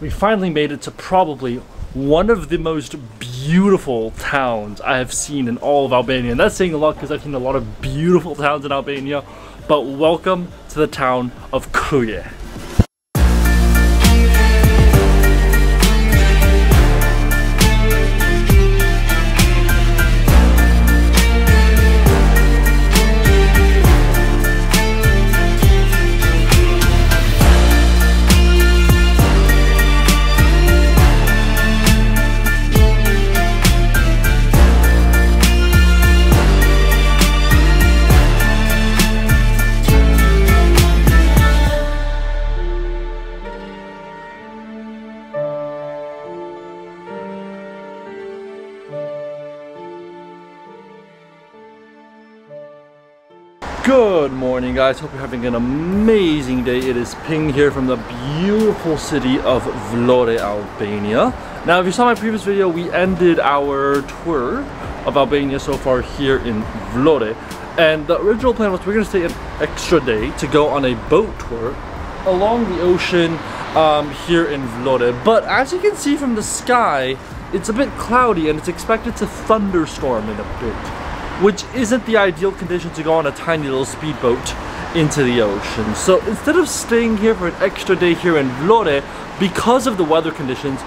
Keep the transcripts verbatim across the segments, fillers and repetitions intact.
we finally made it to probably one of the most beautiful towns I have seen in all of Albania. And that's saying a lot because I've seen a lot of beautiful towns in Albania, but welcome to the town of Kruje. Good morning, guys. Hope you're having an amazing day. It is Ping here from the beautiful city of Vlore, Albania. Now, if you saw my previous video, we ended our tour of Albania so far here in Vlore. And the original plan was we're going to stay an extra day to go on a boat tour along the ocean um, here in Vlore. But as you can see from the sky, it's a bit cloudy and it's expected to thunderstorm in a bit, which isn't the ideal condition to go on a tiny little speedboat into the ocean. So instead of staying here for an extra day here in Vlore, because of the weather conditions,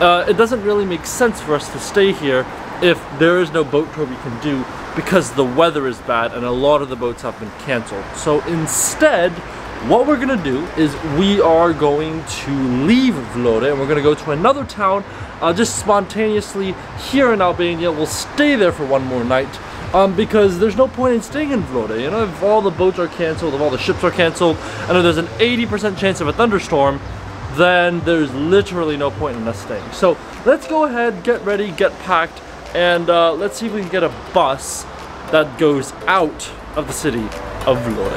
uh, it doesn't really make sense for us to stay here if there is no boat tour we can do because the weather is bad and a lot of the boats have been canceled. So instead, what we're gonna do is we are going to leave Vlore and we're gonna go to another town uh, just spontaneously here in Albania. We'll stay there for one more night. Um, because there's no point in staying in Vlore, you know, if all the boats are cancelled, if all the ships are cancelled, and if there's an eighty percent chance of a thunderstorm, then there's literally no point in us staying. So let's go ahead, get ready, get packed, and uh, let's see if we can get a bus that goes out of the city of Vlore.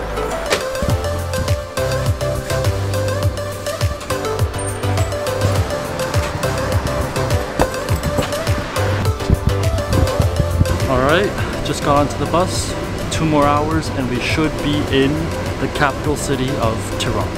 Alright. Just got onto the bus, two more hours, and we should be in the capital city of Tirana.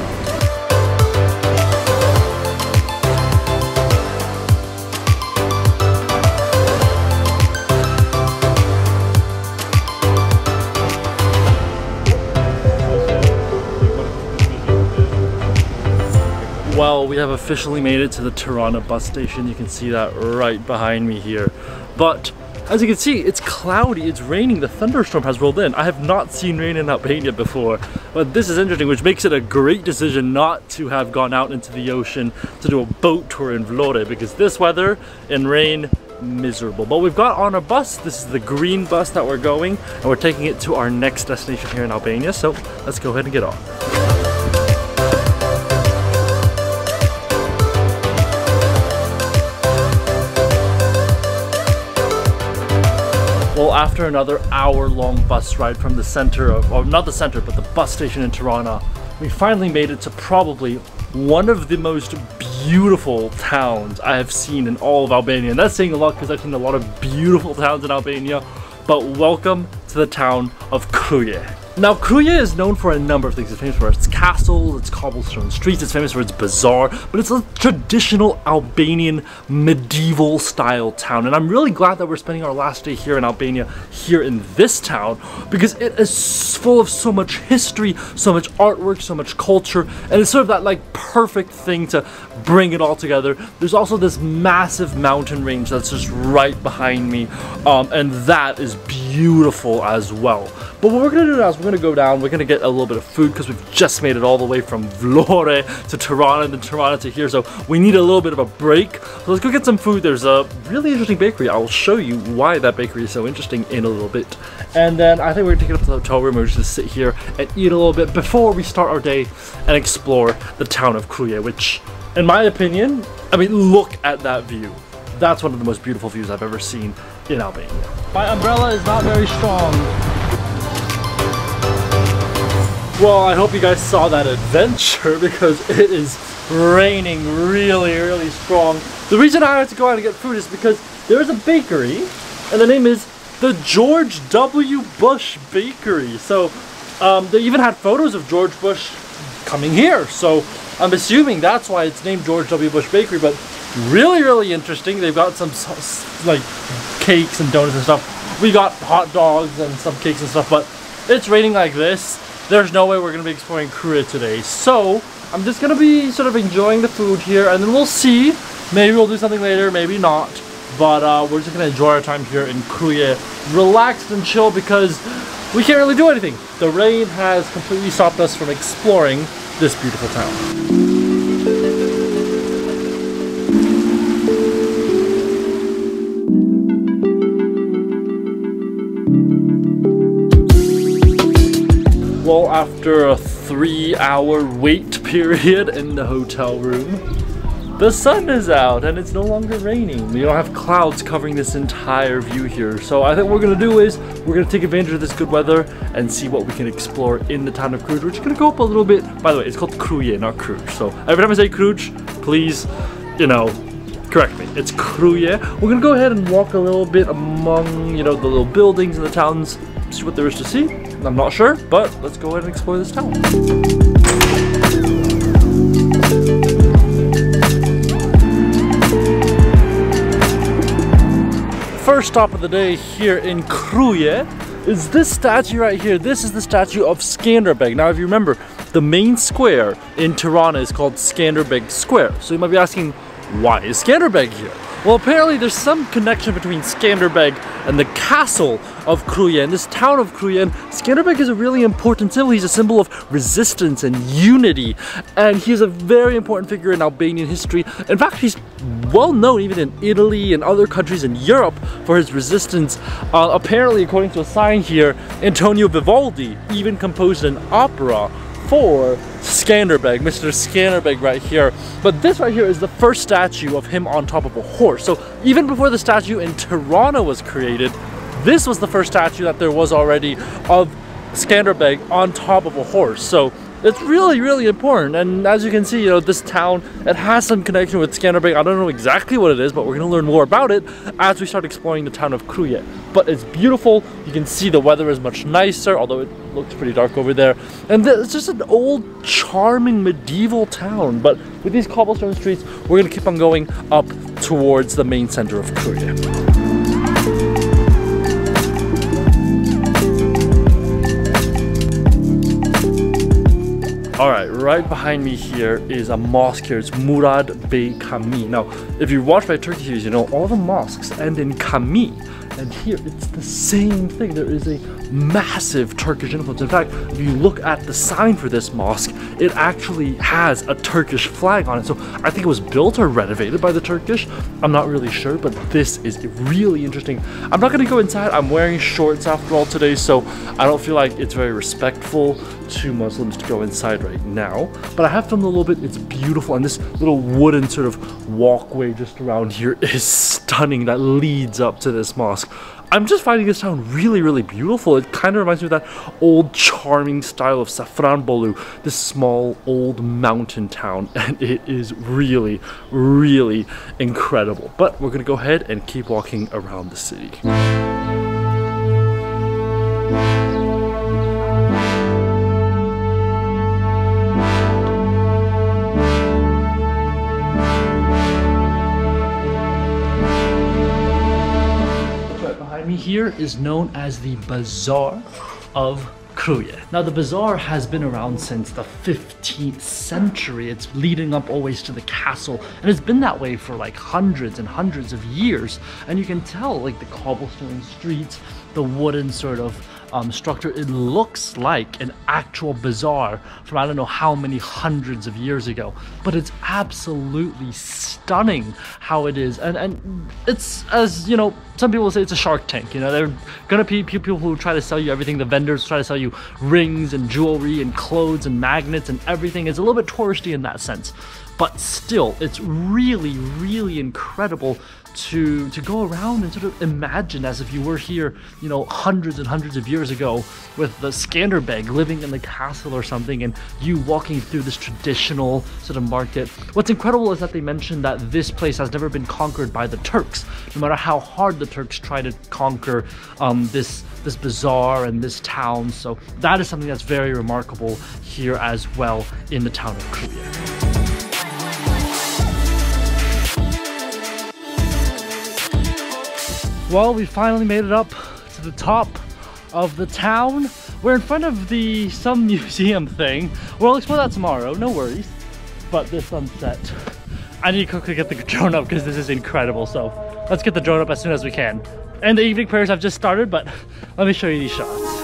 Well, we have officially made it to the Tirana bus station. You can see that right behind me here. But as you can see, it's cloudy, it's raining, the thunderstorm has rolled in. I have not seen rain in Albania before, but this is interesting, which makes it a great decision not to have gone out into the ocean to do a boat tour in Vlore, because this weather and rain, miserable. But we've got on our bus, this is the green bus that we're going, and we're taking it to our next destination here in Albania, so let's go ahead and get on. Well, after another hour-long bus ride from the center of, or not the center, but the bus station in Tirana, we finally made it to probably one of the most beautiful towns I have seen in all of Albania. And that's saying a lot because I've seen a lot of beautiful towns in Albania, but welcome to the town of Kruje. Now, Kruje is known for a number of things. It's famous for its castle, its cobblestone streets, it's famous for its bazaar, but it's a traditional Albanian medieval style town. And I'm really glad that we're spending our last day here in Albania, here in this town, because it is full of so much history, so much artwork, so much culture, and it's sort of that like perfect thing to bring it all together. There's also this massive mountain range that's just right behind me, um, and that is beautiful as well. But what we're gonna do now is we're gonna go down, we're gonna get a little bit of food because we've just made it all the way from Vlore to Tirana and then Tirana to here, so we need a little bit of a break. So let's go get some food. There's a really interesting bakery. I'll show you why that bakery is so interesting in a little bit. And then I think we're gonna take it up to the hotel room. We're just gonna sit here and eat a little bit before we start our day and explore the town of Kruje, which in my opinion, I mean, look at that view. That's one of the most beautiful views I've ever seen in Albania. My umbrella is not very strong. Well, I hope you guys saw that adventure because it is raining really, really strong. The reason I had to go out and get food is because there is a bakery and the name is the George W. Bush Bakery. So um, they even had photos of George Bush coming here. So I'm assuming that's why it's named George W. Bush Bakery, but really, really interesting. They've got some like cakes and donuts and stuff. We got hot dogs and some cakes and stuff, but it's raining like this. There's no way we're going to be exploring Kruje today. So I'm just going to be sort of enjoying the food here, and then we'll see. Maybe we'll do something later, maybe not. But uh, we're just going to enjoy our time here in Kruje, relaxed and chill, because we can't really do anything. The rain has completely stopped us from exploring this beautiful town. Well, after a three hour wait period in the hotel room, the sun is out and it's no longer raining. We don't have clouds covering this entire view here. So I think what we're gonna do is we're gonna take advantage of this good weather and see what we can explore in the town of Kruje. We're just gonna go up a little bit. By the way, it's called Kruje, not Kruje. So every time I say Kruje, please, you know, correct me. It's Kruje. We're gonna go ahead and walk a little bit among, you know, the little buildings in the towns, see what there is to see. I'm not sure, but let's go ahead and explore this town. First stop of the day here in Kruje is this statue right here. This is the statue of Skanderbeg. Now, if you remember, the main square in Tirana is called Skanderbeg Square. So you might be asking, why is Skanderbeg here? Well, apparently there's some connection between Skanderbeg and the castle of Kruje, and this town of Kruje. And Skanderbeg is a really important symbol. He's a symbol of resistance and unity, and he's a very important figure in Albanian history. In fact, he's well known even in Italy and other countries in Europe for his resistance. Uh, apparently, according to a sign here, Antonio Vivaldi even composed an opera for Skanderbeg, Mister Skanderbeg right here. But this right here is the first statue of him on top of a horse. So even before the statue in Tirana was created, this was the first statue that there was already of Skanderbeg on top of a horse. So it's really, really important. And as you can see, you know, this town, it has some connection with Skanderbeg. I don't know exactly what it is, but we're gonna learn more about it as we start exploring the town of Kruje. But it's beautiful. You can see the weather is much nicer, although it looks pretty dark over there. And it's just an old, charming, medieval town. But with these cobblestone streets, we're gonna keep on going up towards the main center of Kruje. Alright, right behind me here is a mosque here. It's Murad Bey Camii. Now, if you watch my Turkey series, you know all the mosques end in Camii. And here, it's the same thing. There is a massive Turkish influence. In fact, if you look at the sign for this mosque, it actually has a Turkish flag on it. So I think it was built or renovated by the Turkish. I'm not really sure, but this is really interesting. I'm not going to go inside. I'm wearing shorts after all today, so I don't feel like it's very respectful to Muslims to go inside right now. But I have filmed a little bit. It's beautiful. And this little wooden sort of walkway just around here is stunning that leads up to this mosque. I'm just finding this town really, really beautiful. It kind of reminds me of that old, charming style of Safranbolu, this small, old mountain town, and it is really, really incredible. But we're gonna go ahead and keep walking around the city. Here is known as the Bazaar of Kruje. Now, the bazaar has been around since the fifteenth century. It's leading up always to the castle, and it's been that way for like hundreds and hundreds of years. And you can tell, like, the cobblestone streets, the wooden sort of um, structure, it looks like an actual bazaar from I don't know how many hundreds of years ago. But it's absolutely stunning how it is. And, and it's, as you know, some people say it's a shark tank. You know, there are gonna be people who try to sell you everything. The vendors try to sell you rings and jewelry and clothes and magnets and everything. It's a little bit touristy in that sense. But still, it's really, really incredible to to go around and sort of imagine as if you were here, you know, hundreds and hundreds of years ago with the Skanderbeg living in the castle or something, and you walking through this traditional sort of market. What's incredible is that they mentioned that this place has never been conquered by the Turks. No matter how hard the Turks try to conquer um, this this bazaar and this town. So that is something that's very remarkable here as well in the town of Kruje. Well, we finally made it up to the top of the town. We're in front of the some museum thing. We'll explore that tomorrow, no worries. But this sunset, I need to quickly get the drone up because this is incredible. So let's get the drone up as soon as we can. And the evening prayers have just started, but let me show you these shots.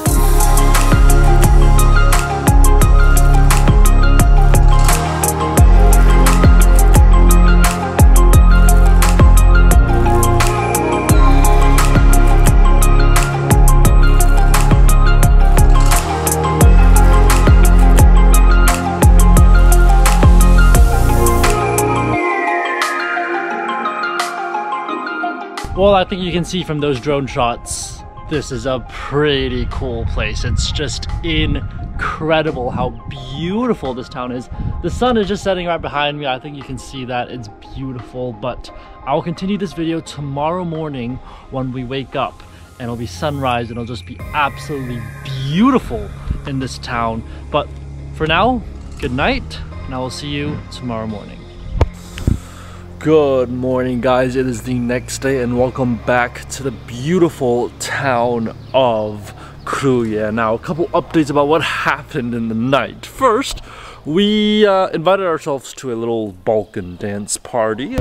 Well, I think you can see from those drone shots, this is a pretty cool place. It's just incredible how beautiful this town is. The sun is just setting right behind me. I think you can see that. It's beautiful, but I'll continue this video tomorrow morning when we wake up, and it'll be sunrise and it'll just be absolutely beautiful in this town. But for now, good night, and I will see you tomorrow morning. Good morning, guys. It is the next day and welcome back to the beautiful town of Kruje. Now, a couple updates about what happened in the night. First, we uh, invited ourselves to a little Balkan dance party.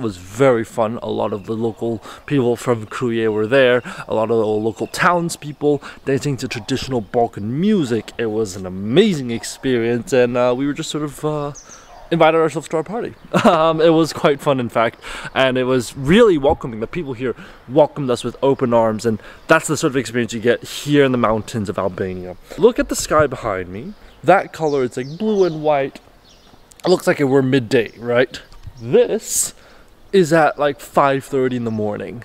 Was very fun. A lot of the local people from Kruje were there, a lot of the local townspeople dancing to traditional Balkan music. It was an amazing experience, and uh, we were just sort of uh, invited ourselves to our party. Um, it was quite fun, in fact, and it was really welcoming. The people here welcomed us with open arms, and that's the sort of experience you get here in the mountains of Albania. Look at the sky behind me. That color, it's like blue and white. It looks like it were midday, right? This is at like five thirty in the morning.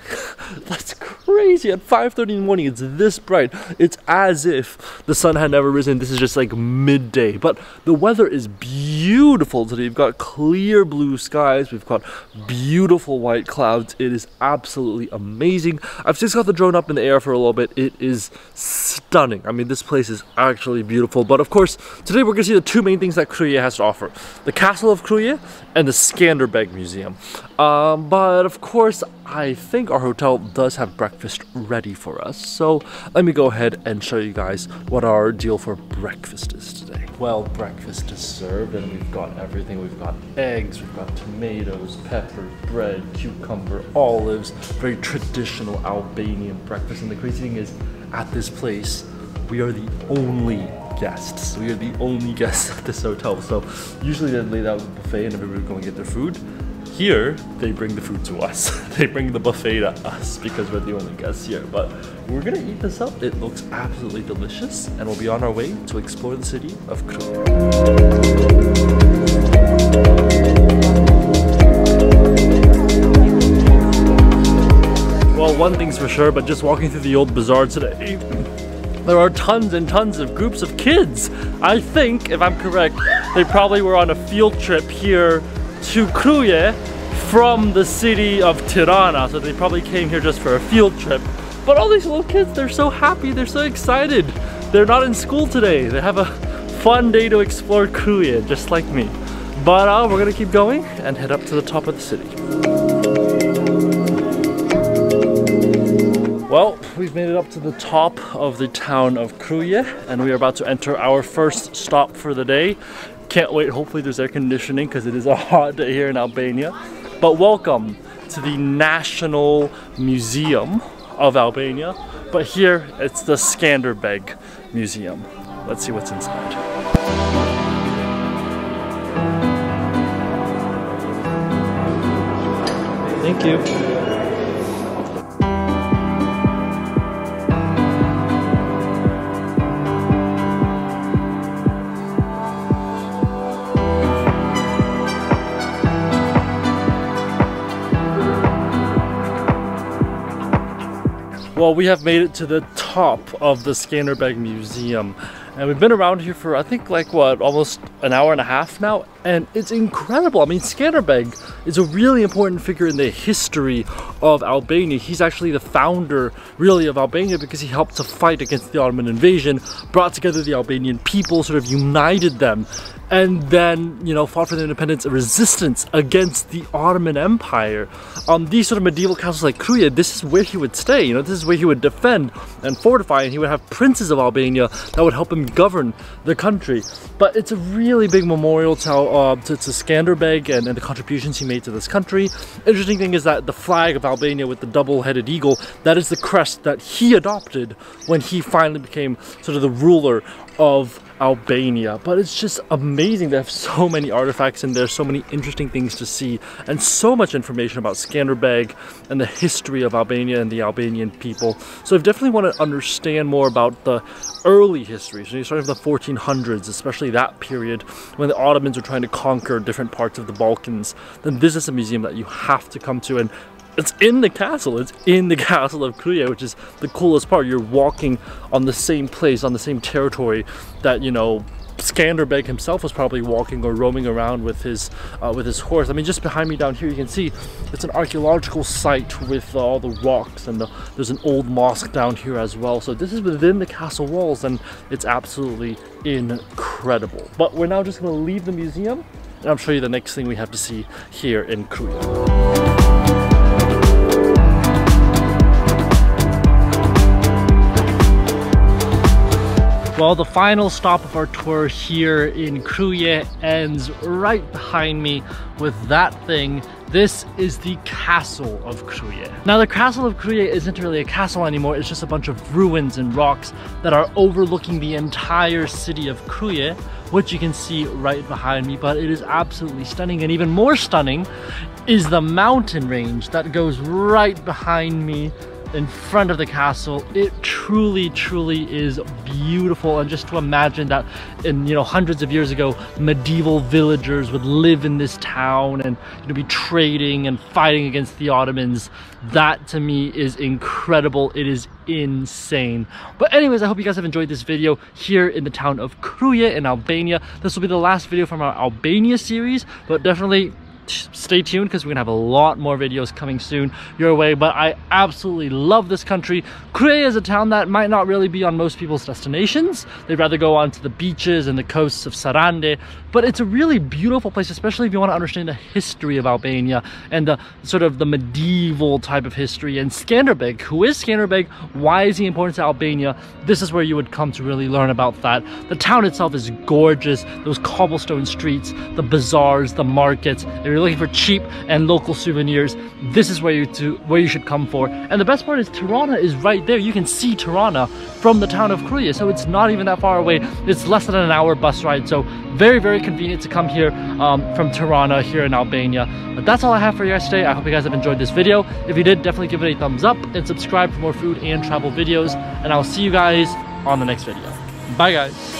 That's crazy. At five thirty in the morning, it's this bright. It's as if the sun had never risen. This is just like midday, but the weather is beautiful today. We've got clear blue skies. We've got beautiful white clouds. It is absolutely amazing. I've just got the drone up in the air for a little bit. It is stunning. I mean, this place is actually beautiful, but of course, today we're gonna see the two main things that Kruje has to offer: the castle of Kruje and the Skanderbeg Museum. Um, Um, but of course, I think our hotel does have breakfast ready for us, so let me go ahead and show you guys what our deal for breakfast is today. Well, breakfast is served, and we've got everything. We've got eggs, we've got tomatoes, peppers, bread, cucumber, olives, very traditional Albanian breakfast. And the crazy thing is, at this place, we are the only guests. We are the only guests at this hotel, so usually they'd lay out the buffet and everybody would go and get their food. Here, they bring the food to us. They bring the buffet to us because we're the only guests here. But we're gonna eat this up. It looks absolutely delicious, and we'll be on our way to explore the city of Kruje. Well, one thing's for sure, but just walking through the old bazaar today, there are tons and tons of groups of kids. I think, if I'm correct, they probably were on a field trip here to Kruje from the city of Tirana, so they probably came here just for a field trip. But all these little kids, they're so happy, they're so excited. They're not in school today. They have a fun day to explore Kruje, just like me. But uh, we're gonna keep going and head up to the top of the city. Well, we've made it up to the top of the town of Kruje, and we are about to enter our first stop for the day. Can't wait. Hopefully there's air conditioning because it is a hot day here in Albania. But welcome to the National Museum of Albania. But here it's the Skanderbeg Museum. Let's see what's inside. Thank you. Well, we have made it to the top of the Skanderbeg Museum, And we've been around here for, I think, like what, almost an hour and a half now, and it's incredible. I mean, Skanderbeg is a really important figure in the history of Albania. He's actually the founder, really, of Albania, because he helped to fight against the Ottoman invasion, brought together the Albanian people, sort of united them, and then, you know, fought for their independence and resistance against the Ottoman Empire. Um, these sort of medieval castles like Kruje, this is where he would stay, you know, this is where he would defend and fortify, and he would have princes of Albania that would help him govern the country. But it's a really big memorial to, uh, to, to Skanderbeg and, and the contributions he made to this country. Interesting thing is that the flag of Albania with the double-headed eagle, that is the crest that he adopted when he finally became sort of the ruler of Albania. But it's just amazing. They have so many artifacts in there, so many interesting things to see, and so much information about Skanderbeg and the history of Albania and the Albanian people. So I definitely want to understand more about the early history, so you start from the fourteen hundreds, especially that period when the Ottomans were trying to conquer different parts of the Balkans. Then this is a museum that you have to come to, and it's in the castle. It's in the castle of Kruje, which is the coolest part. You're walking on the same place, on the same territory that, you know, Skanderbeg himself was probably walking or roaming around with his uh, with his horse. I mean, just behind me down here, you can see it's an archaeological site with uh, all the rocks, and the, there's an old mosque down here as well. So this is within the castle walls, and it's absolutely incredible. But we're now just going to leave the museum, and I'll show you the next thing we have to see here in Kruje. Well, the final stop of our tour here in Kruje ends right behind me with that thing. This is the castle of Kruje. Now, the castle of Kruje isn't really a castle anymore. It's just a bunch of ruins and rocks that are overlooking the entire city of Kruje, which you can see right behind me. But it is absolutely stunning, and even more stunning is the mountain range that goes right behind me in front of the castle. It truly, truly is beautiful. And just to imagine that, in, you know, hundreds of years ago, medieval villagers would live in this town and, you know, be trading and fighting against the Ottomans. That to me is incredible. It is insane. But anyways, I hope you guys have enjoyed this video here in the town of Kruje in Albania. This will be the last video from our Albania series, but definitely stay tuned, because we're gonna have a lot more videos coming soon your way. But I absolutely love this country. Kruje is a town that might not really be on most people's destinations. They'd rather go on to the beaches and the coasts of Sarande, but it's a really beautiful place, especially if you want to understand the history of Albania and the sort of the medieval type of history. And Skanderbeg, who is Skanderbeg? Why is he important to Albania? This is where you would come to really learn about that. The town itself is gorgeous. Those cobblestone streets, the bazaars, the markets. It If you're looking for cheap and local souvenirs, this is where you to where you should come for. And the best part is Tirana is right there. You can see Tirana from the town of Kruje, so it's not even that far away. It's less than an hour bus ride, so very, very convenient to come here um, from Tirana here in Albania. But that's all I have for you guys today. I hope you guys have enjoyed this video. If you did, definitely give it a thumbs up and subscribe for more food and travel videos. And I'll see you guys on the next video. Bye, guys.